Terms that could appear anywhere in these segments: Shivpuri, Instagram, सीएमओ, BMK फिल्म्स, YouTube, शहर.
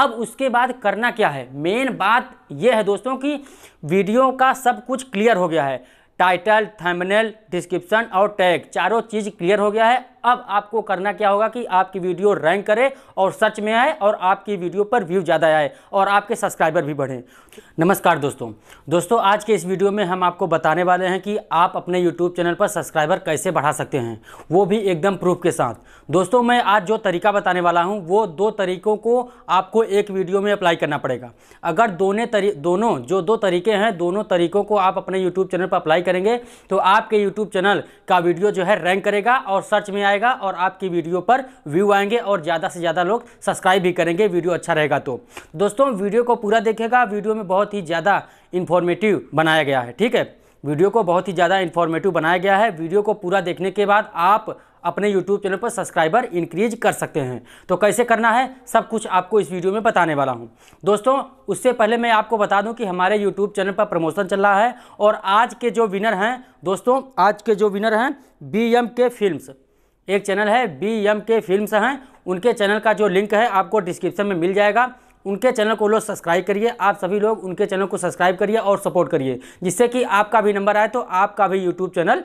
अब उसके बाद करना क्या है, मेन बात यह है दोस्तों कि वीडियो का सब कुछ क्लियर हो गया है, टाइटल, थंबनेल, डिस्क्रिप्शन और टैग, चारों चीज़ क्लियर हो गया है। अब आपको करना क्या होगा कि आपकी वीडियो रैंक करे और सर्च में आए और आपकी वीडियो पर व्यू ज़्यादा आए और आपके सब्सक्राइबर भी बढ़ें। नमस्कार दोस्तों आज के इस वीडियो में हम आपको बताने वाले हैं कि आप अपने YouTube चैनल पर सब्सक्राइबर कैसे बढ़ा सकते हैं, वो भी एकदम प्रूफ के साथ। दोस्तों मैं आज जो तरीका बताने वाला हूँ वो दो तरीक़ों को आपको एक वीडियो में अप्लाई करना पड़ेगा। अगर दोनों तरीके हैं, दोनों तरीक़ों को आप अपने यूट्यूब चैनल पर अप्लाई करेंगे तो आपके यूट्यूब चैनल का वीडियो जो है रैंक करेगा और सर्च में आएगा और आपकी वीडियो पर व्यू आएंगे और ज़्यादा से ज़्यादा लोग सब्सक्राइब भी करेंगे, वीडियो अच्छा रहेगा। तो दोस्तों वीडियो को पूरा देखिएगा, वीडियो में बहुत ही ज़्यादा इंफॉर्मेटिव बनाया गया है, ठीक है, वीडियो को बहुत ही ज़्यादा इंफॉर्मेटिव बनाया गया है। वीडियो को पूरा देखने के बाद आप अपने यूट्यूब चैनल पर सब्सक्राइबर इंक्रीज कर सकते हैं। तो कैसे करना है सब कुछ आपको इस वीडियो में बताने वाला हूं। दोस्तों उससे पहले मैं आपको बता दूं कि हमारे यूट्यूब चैनल पर प्रमोशन चल रहा है और आज के जो विनर हैं दोस्तों, आज के जो विनर हैं BMK फिल्म्स, एक चैनल है BMK फिल्म्स हैं, उनके चैनल का जो लिंक है आपको डिस्क्रिप्शन में मिल जाएगा। उनके चैनल को लोग सब्सक्राइब करिए, आप सभी लोग उनके चैनल को सब्सक्राइब करिए और सपोर्ट करिए, जिससे कि आपका भी नंबर आए तो आपका भी यूट्यूब चैनल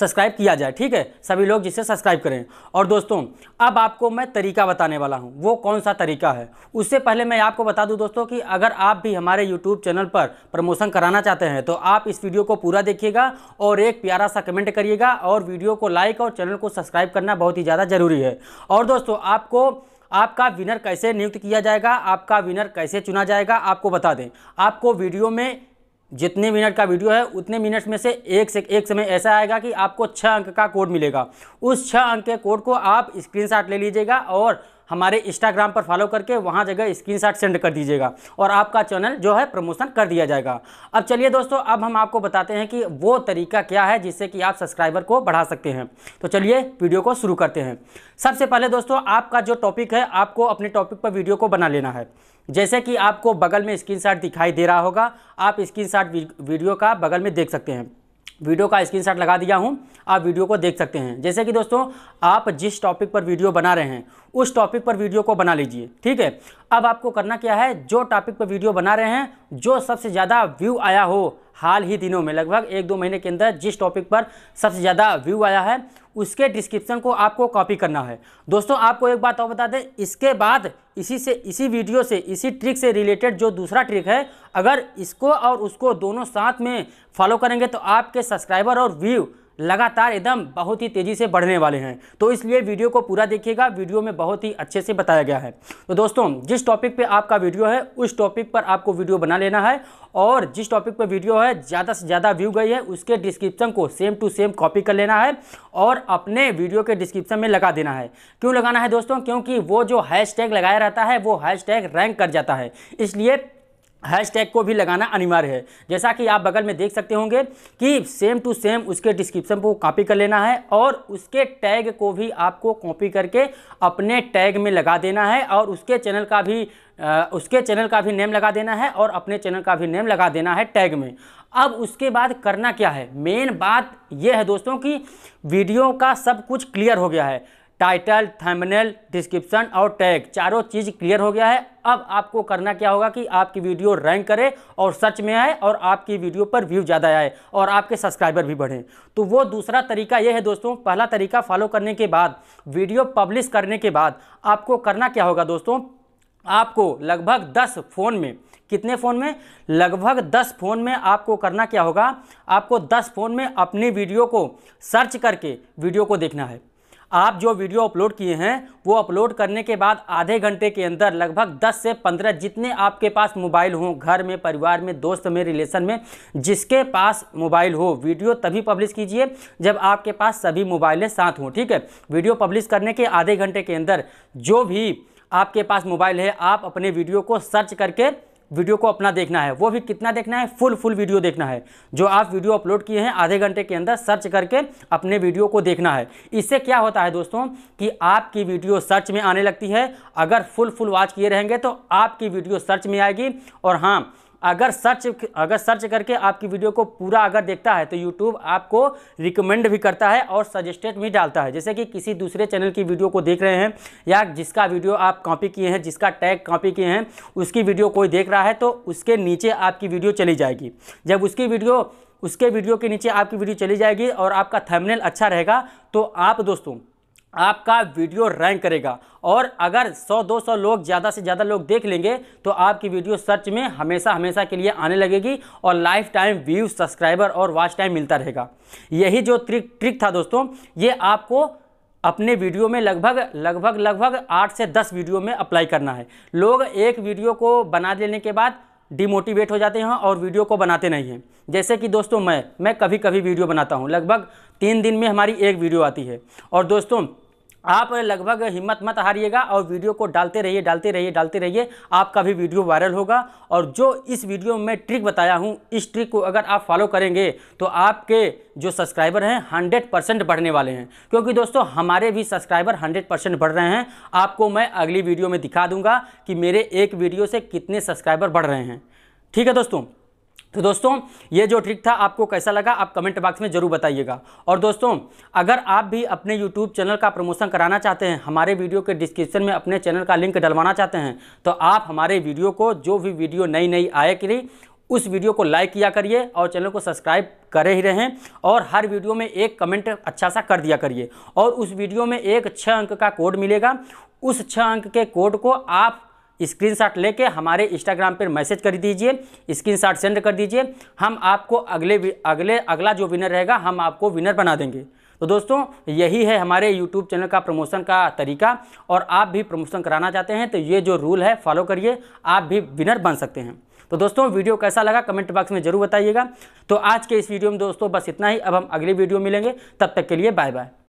सब्सक्राइब किया जाए, ठीक है, सभी लोग जिससे सब्सक्राइब करें। और दोस्तों अब आपको मैं तरीका बताने वाला हूं, वो कौन सा तरीका है। उससे पहले मैं आपको बता दूं दोस्तों कि अगर आप भी हमारे YouTube चैनल पर प्रमोशन कराना चाहते हैं तो आप इस वीडियो को पूरा देखिएगा और एक प्यारा सा कमेंट करिएगा और वीडियो को लाइक और चैनल को सब्सक्राइब करना बहुत ही ज़्यादा ज़रूरी है। और दोस्तों आपको आपका विनर कैसे नियुक्त किया जाएगा, आपका विनर कैसे चुना जाएगा, आपको बता दें, आपको वीडियो में जितने मिनट का वीडियो है उतने मिनट में से एक समय ऐसा आएगा कि आपको 6 अंक का कोड मिलेगा। उस 6 अंक के कोड को आप स्क्रीनशॉट ले लीजिएगा और हमारे इंस्टाग्राम पर फॉलो करके वहाँ जगह स्क्रीनशॉट सेंड कर दीजिएगा और आपका चैनल जो है प्रमोशन कर दिया जाएगा। अब चलिए दोस्तों अब हम आपको बताते हैं कि वो तरीका क्या है जिससे कि आप सब्सक्राइबर को बढ़ा सकते हैं। तो चलिए वीडियो को शुरू करते हैं। सबसे पहले दोस्तों आपका जो टॉपिक है, आपको अपने टॉपिक पर वीडियो को बना लेना है। जैसे कि आपको बगल में स्क्रीनशॉट दिखाई दे रहा होगा, आप स्क्रीनशॉट वीडियो का बगल में देख सकते हैं, वीडियो का स्क्रीनशॉट लगा दिया हूं, आप वीडियो को देख सकते हैं। जैसे कि दोस्तों आप जिस टॉपिक पर वीडियो बना रहे हैं उस टॉपिक पर वीडियो को बना लीजिए, ठीक है। अब आपको करना क्या है, जो टॉपिक पर वीडियो बना रहे हैं, जो सबसे ज़्यादा व्यू आया हो हाल ही दिनों में, लगभग 1-2 महीने के अंदर जिस टॉपिक पर सबसे ज़्यादा व्यू आया है उसके डिस्क्रिप्शन को आपको कॉपी करना है। दोस्तों आपको एक बात और बता दें, इसके बाद इसी ट्रिक से रिलेटेड जो दूसरा ट्रिक है, अगर इसको और उसको दोनों साथ में फॉलो करेंगे तो आपके सब्सक्राइबर और व्यू लगातार एकदम बहुत ही तेज़ी से बढ़ने वाले हैं। तो इसलिए वीडियो को पूरा देखिएगा, वीडियो में बहुत ही अच्छे से बताया गया है। तो दोस्तों जिस टॉपिक पे आपका वीडियो है उस टॉपिक पर आपको वीडियो बना लेना है और जिस टॉपिक पर वीडियो है ज़्यादा से ज़्यादा व्यू गई है उसके डिस्क्रिप्शन को सेम टू सेम कॉपी कर लेना है और अपने वीडियो के डिस्क्रिप्शन में लगा देना है। क्यों लगाना है दोस्तों, क्योंकि वो जो हैशटैग लगाया रहता है वो हैशटैग रैंक कर जाता है, इसलिए हैशटैग को भी लगाना अनिवार्य है। जैसा कि आप बगल में देख सकते होंगे कि सेम टू सेम उसके डिस्क्रिप्शन को कॉपी कर लेना है और उसके टैग को भी आपको कॉपी करके अपने टैग में लगा देना है और उसके चैनल का भी नेम लगा देना है और अपने चैनल का भी नेम लगा देना है टैग में। अब उसके बाद करना क्या है, मेन बात यह है दोस्तों कि वीडियो का सब कुछ क्लियर हो गया है, टाइटल, थंबनेल, डिस्क्रिप्शन और टैग, चारों चीज़ क्लियर हो गया है। अब आपको करना क्या होगा कि आपकी वीडियो रैंक करे और सर्च में आए और आपकी वीडियो पर व्यू ज़्यादा आए और आपके सब्सक्राइबर भी बढ़ें। तो वो दूसरा तरीका ये है दोस्तों। पहला तरीका फॉलो करने के बाद, वीडियो पब्लिश करने के बाद आपको करना क्या होगा दोस्तों, आपको लगभग 10 फ़ोन में, कितने फ़ोन में, लगभग 10 फ़ोन में आपको करना क्या होगा, आपको 10 फ़ोन में अपनी वीडियो को सर्च करके वीडियो को देखना है। आप जो वीडियो अपलोड किए हैं वो अपलोड करने के बाद आधे घंटे के अंदर लगभग 10 से 15, जितने आपके पास मोबाइल हो, घर में, परिवार में, दोस्त में, रिलेशन में, जिसके पास मोबाइल हो, वीडियो तभी पब्लिश कीजिए जब आपके पास सभी मोबाइलें साथ हों, ठीक है। वीडियो पब्लिश करने के आधे घंटे के अंदर जो भी आपके पास मोबाइल है आप अपने वीडियो को सर्च करके वीडियो को अपना देखना है। वो भी कितना देखना है, फुल वीडियो देखना है। जो आप वीडियो अपलोड किए हैं आधे घंटे के अंदर सर्च करके अपने वीडियो को देखना है। इससे क्या होता है दोस्तों कि आपकी वीडियो सर्च में आने लगती है। अगर फुल वॉच किए रहेंगे तो आपकी वीडियो सर्च में आएगी। और हाँ, अगर सर्च करके आपकी वीडियो को पूरा अगर देखता है तो यूट्यूब आपको रिकमेंड भी करता है और सजेस्टेड भी डालता है। जैसे कि किसी दूसरे चैनल की वीडियो को देख रहे हैं या जिसका वीडियो आप कॉपी किए हैं, जिसका टैग कॉपी किए हैं, उसकी वीडियो कोई देख रहा है तो उसके नीचे आपकी वीडियो चली जाएगी। जब उसके वीडियो के नीचे आपकी वीडियो चली जाएगी और आपका थंबनेल अच्छा रहेगा तो आप दोस्तों आपका वीडियो रैंक करेगा और अगर 100-200 लोग ज़्यादा से ज़्यादा लोग देख लेंगे तो आपकी वीडियो सर्च में हमेशा के लिए आने लगेगी और लाइफ टाइम व्यूज, सब्सक्राइबर और वॉच टाइम मिलता रहेगा। यही जो ट्रिक था दोस्तों, ये आपको अपने वीडियो में लगभग 8 से 10 वीडियो में अप्लाई करना है। लोग एक वीडियो को बना लेने के बाद डिमोटिवेट हो जाते हैं और वीडियो को बनाते नहीं हैं। जैसे कि दोस्तों मैं कभी कभी वीडियो बनाता हूँ, लगभग 3 दिन में हमारी एक वीडियो आती है। और दोस्तों आप लगभग हिम्मत मत हारिएगा और वीडियो को डालते रहिए, आपका भी वीडियो वायरल होगा। और जो इस वीडियो में ट्रिक बताया हूँ, इस ट्रिक को अगर आप फॉलो करेंगे तो आपके जो सब्सक्राइबर हैं 100% बढ़ने वाले हैं, क्योंकि दोस्तों हमारे भी सब्सक्राइबर 100% बढ़ रहे हैं। आपको मैं अगली वीडियो में दिखा दूँगा कि मेरे एक वीडियो से कितने सब्सक्राइबर बढ़ रहे हैं। ठीक है दोस्तों, तो दोस्तों ये जो ट्रिक था आपको कैसा लगा आप कमेंट बॉक्स में ज़रूर बताइएगा। और दोस्तों अगर आप भी अपने YouTube चैनल का प्रमोशन कराना चाहते हैं, हमारे वीडियो के डिस्क्रिप्शन में अपने चैनल का लिंक डलवाना चाहते हैं तो आप हमारे वीडियो को, जो भी वीडियो नई आए करिए, उस वीडियो को लाइक किया करिए और चैनल को सब्सक्राइब करे ही रहें और हर वीडियो में एक कमेंट अच्छा सा कर दिया करिए। और उस वीडियो में एक 6 अंक का कोड मिलेगा, उस 6 अंक के कोड को आप स्क्रीनशॉट लेके हमारे इंस्टाग्राम पर मैसेज कर दीजिए, स्क्रीनशॉट सेंड कर दीजिए, हम आपको अगला जो विनर रहेगा हम आपको विनर बना देंगे। तो दोस्तों यही है हमारे यूट्यूब चैनल का प्रमोशन का तरीका। और आप भी प्रमोशन कराना चाहते हैं तो ये जो रूल है फॉलो करिए, आप भी विनर बन सकते हैं। तो दोस्तों वीडियो कैसा लगा कमेंट बॉक्स में ज़रूर बताइएगा। तो आज के इस वीडियो में दोस्तों बस इतना ही, अब हम अगली वीडियो मिलेंगे, तब तक के लिए बाय बाय।